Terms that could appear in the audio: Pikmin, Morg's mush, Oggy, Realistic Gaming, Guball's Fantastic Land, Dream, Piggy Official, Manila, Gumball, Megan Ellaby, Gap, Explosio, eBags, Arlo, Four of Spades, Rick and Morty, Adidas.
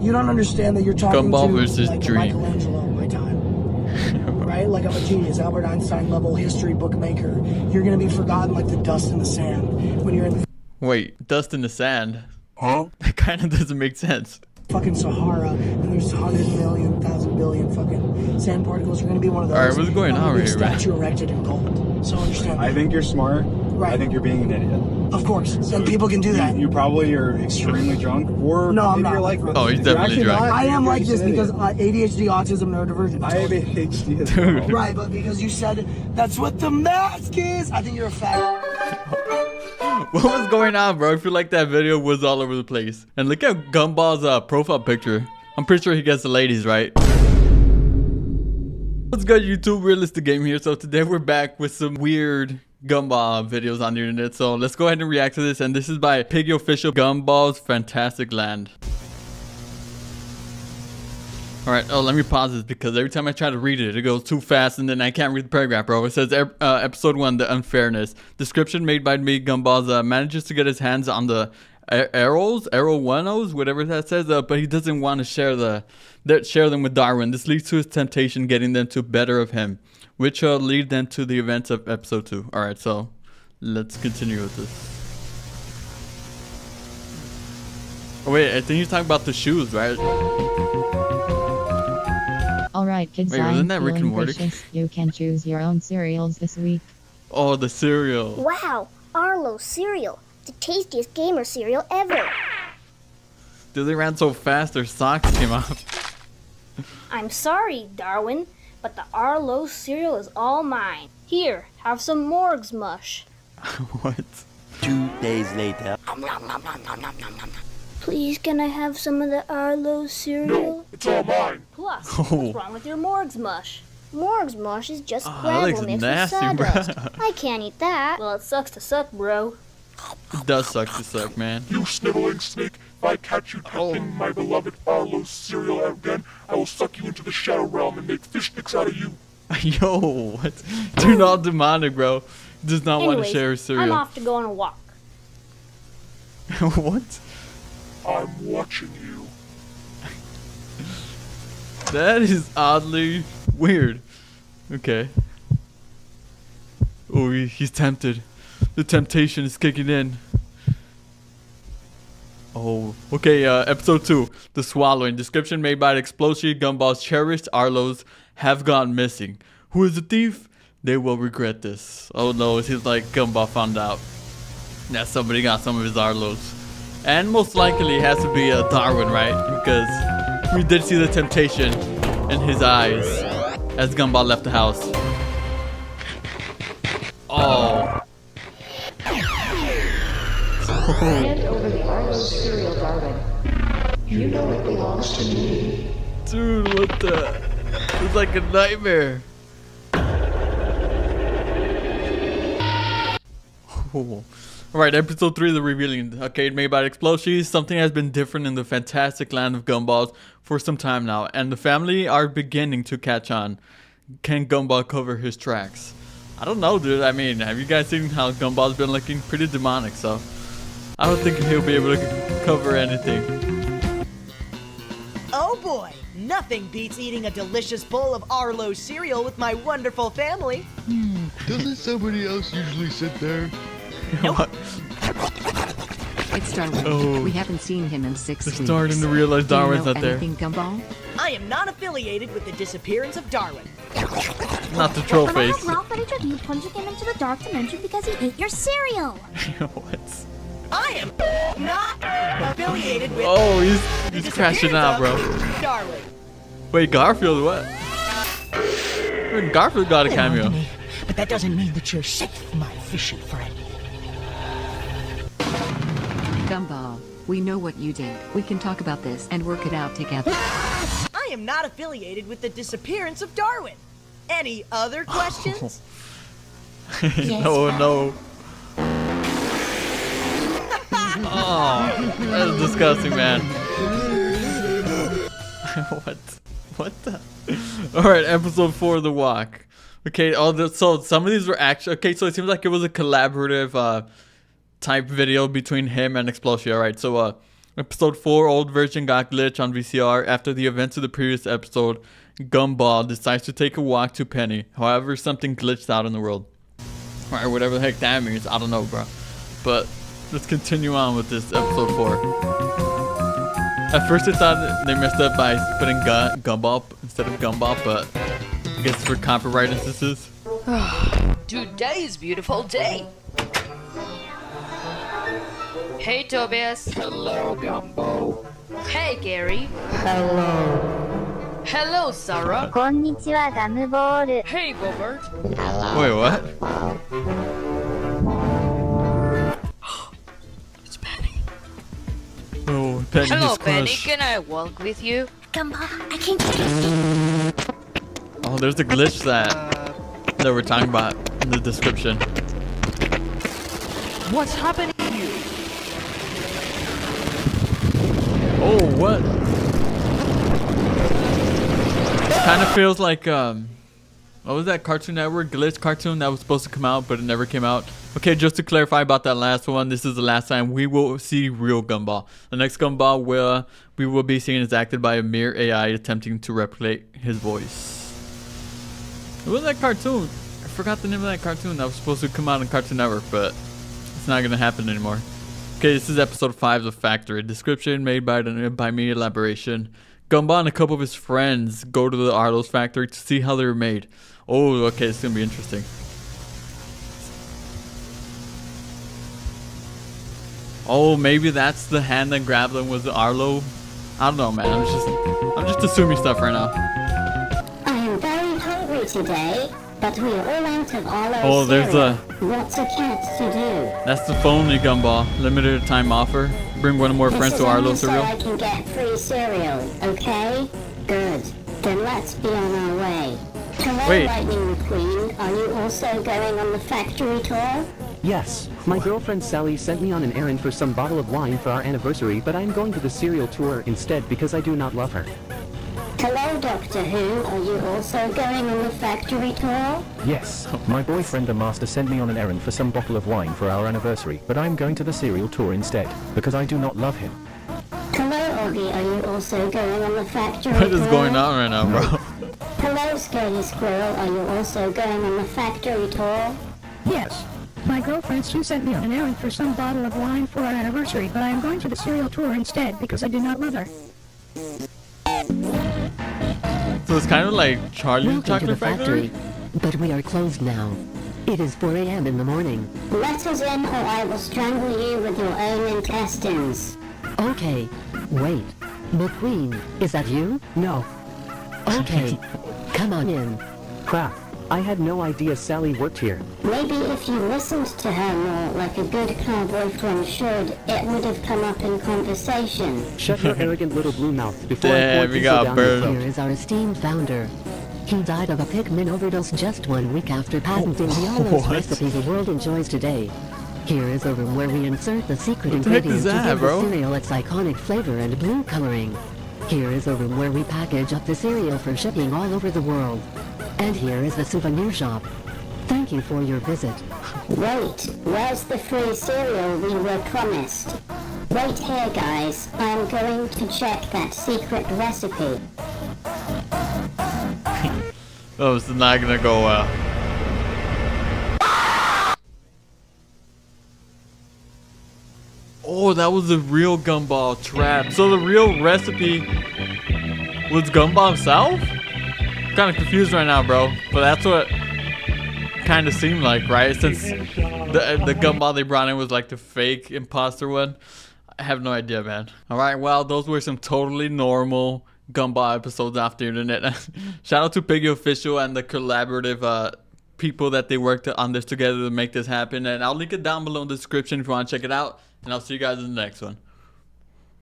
You don't understand that you're talking Gumball to versus like Dream. A Michelangelo of my time. Right? Like I'm a genius, Albert Einstein level history bookmaker. You're going to be forgotten like the dust in the sand when you're in the... Wait, dust in the sand? Huh? That kind of doesn't make sense. Fucking Sahara, and there's 100 million, 1,000 billion fucking sand particles. You're going to be one of those. Alright, what's going on right here, man? Statue erected in gold. So understand. I think you're smart. Right. I think you're being an idiot. Of course. So and people can do that. You probably are extremely drunk. Or no, I'm not. You're like, oh, he's definitely drunk. I am like this because ADHD, autism, neurodivergent. I have ADHD as well. Right, but because you said that's what the mask is, I think you're a faggot. What was going on, bro? I feel like that video was all over the place. And look at Gumball's profile picture. I'm pretty sure he gets the ladies, right? What's good, YouTube? Realistic Game here. So today we're back with some weird Gumball videos on the internet. So let's go ahead and react to this. And this is by Piggy Official, Gumball's Fantastic Land. Alright, oh, let me pause this because every time I try to read it, it goes too fast and then I can't read the paragraph, bro. It says, episode 1, The Unfairness. Description made by me, Gumball, manages to get his hands on the arrows, arrow-one-os, whatever that says, but he doesn't want to share them with Darwin. This leads to his temptation getting them to better of him, which will lead them to the events of episode 2. Alright, so let's continue with this. Oh, wait, I think he's talking about the shoes, right? Alright, kids, wait, wasn't that Rick and Morty? You can choose your own cereals this week. Oh, the cereal. Wow, Arlo cereal. The tastiest gamer cereal ever. Dude, they ran so fast their socks came off. I'm sorry, Darwin, but the Arlo cereal is all mine. Here, have some Morg's mush. What? 2 days later. Please, can I have some of the Arlo cereal? No, it's all mine. Plus, what's wrong with your Morg's mush? Morg's mush is just gravel mixed with sawdust. I can't eat that. Well, it sucks to suck, bro. It does suck to suck, man. You sniveling snake! If I catch you touching my beloved Arlo cereal again, I will suck you into the shadow realm and make fish sticks out of you. Yo, what? Dude, all demonic, bro. Does not want to share his cereal. I'm off to go on a walk. What? I'm watching you. That is oddly weird. Okay. Oh, he's tempted. The temptation is kicking in. Oh, okay. Episode 2, The Swallowing. Description made by the Explosio, Gumball's cherished Arlos have gone missing. Who is the thief? They will regret this. Oh no, it seems like Gumball found out that somebody got some of his Arlos. And most likely it has to be a Darwin, right? Because we did see the temptation in his eyes as Gumball left the house. Oh. Hand over the Arlo cereal, Darwin. You know it belongs to me. Dude, what the? It's like a nightmare. Oh. Alright, episode 3, The Revealing. Okay, made by Explosio. Something has been different in the fantastic land of Gumballs for some time now, and the family are beginning to catch on. Can Gumball cover his tracks? I don't know, dude. I mean, have you guys seen how Gumball's been looking? Pretty demonic, so I don't think he'll be able to cover anything. Oh boy! Nothing beats eating a delicious bowl of Arlo cereal with my wonderful family. Doesn't somebody else usually sit there? Nope. It's Darwin. Oh. We haven't seen him in 6 weeks. They're starting to realize Darwin's not there. Gumball? I am not affiliated with the disappearance of Darwin. Not the troll face. I have raw footage of you plunging him into the dark dimension because he ate your cereal. What? I am not affiliated with. Oh, he's crashing out, bro. Darwin. Wait, Garfield? What? Garfield got a cameo. But that doesn't mean that you're safe, my fishy friend. Gumball, we know what you did. We can talk about this and work it out together. I am not affiliated with the disappearance of Darwin. Any other questions? Yes, no. Oh, that is disgusting, man. What the? Alright, episode 4, The Walk. Okay, so some of these were actually... Okay, so it seems like it was a collaborative... type video between him and Explosio. All right, so Episode 4 old version got glitched on VCR after the events of the previous episode. Gumball decides to take a walk to Penny. However, something glitched out in the world. Alright, whatever the heck that means, I don't know, bro. But let's continue on with this episode 4. At first I thought they messed up by putting Gumball instead of Gumball, but I guess for copyright instances. Today's beautiful day. Hey, Tobias. Hello, Gumbo. Hey, Gary. Hello. Hello, Sarah. Konnichiwa, Gumball. Hey, Gilbert. Hello. Wait, what? It's Penny. Oh, Penny's Hello, close. Penny. Can I walk with you? Gumball, I can't get it. Oh, there's the glitch that we're talking about in the description. What's happening? Oh, what? Kind of feels like, what was that Cartoon Network glitch cartoon that was supposed to come out, but it never came out? Okay, just to clarify about that last one, this is the last time we will see real Gumball. The next Gumball we will be seeing is acted by a mere AI attempting to replicate his voice. What was that cartoon? I forgot the name of that cartoon that was supposed to come out on Cartoon Network, but it's not going to happen anymore. Okay, this is episode 5 of The Factory. Description made by me, elaboration. Gumball and a couple of his friends go to the Arlo's factory to see how they're made. Oh, okay, it's gonna be interesting. Oh, maybe that's the hand that grabbed them was the Arlo. I don't know, man. I'm just assuming stuff right now. I am very hungry today, but we are all out of Arlo's. Oh, there's a. What's a cat to do? That's the phone, Gumball. Limited time offer. Bring one or more friends to Arlo cereal. I can get free cereal, okay? Good. Then let's be on our way. Hello, wait. Lightning Queen. Are you also going on the factory tour? Yes. My girlfriend Sally sent me on an errand for some bottle of wine for our anniversary, but I'm going to the cereal tour instead because I do not love her. Hello, Doctor Who. Are you also going on the factory tour? Yes. My boyfriend the Master sent me on an errand for some bottle of wine for our anniversary, but I'm going to the cereal tour instead, because I do not love him. Hello, Oggy. Are you also going on the factory tour? What is going on right now, bro? Hello, Scaredy Squirrel. Are you also going on the factory tour? Yes. My girlfriend Sue sent me on an errand for some bottle of wine for our anniversary, but I'm going to the cereal tour instead, because I do not love her. So it's kind of like Charlie and Chocolate Factory. But we are closed now. It is 4 a.m. in the morning. Let us in or I will strangle you with your own intestines. Okay. Wait. McQueen, is that you? No. Okay. Come on in. Crap. I had no idea Sally worked here. Maybe if you listened to her more like a good car boyfriend should, it would have come up in conversation. Shut your arrogant little blue mouth before I force you down. Here is our esteemed founder. He died of a Pikmin overdose just 1 week after patenting the Arlo's recipe the world enjoys today. Here is a room where we insert the secret ingredient to give the cereal its iconic flavor and blue coloring. Here is a room where we package up the cereal for shipping all over the world. And here is the souvenir shop. Thank you for your visit. Wait, where's the free cereal we were promised? Wait here, guys. I'm going to check that secret recipe. Oh, this is not gonna go well. Oh, that was the real Gumball trap. So the real recipe was Gumball himself? Kind of confused right now, bro, but that's what kind of seemed like, right? Since the Gumball they brought in was like the fake imposter one. I have no idea, man. All right, well, those were some totally normal Gumball episodes off the internet. Shout out to Piggy Official and the collaborative people that they worked on this together to make this happen, and I'll link it down below in the description if you want to check it out, and I'll see you guys in the next one.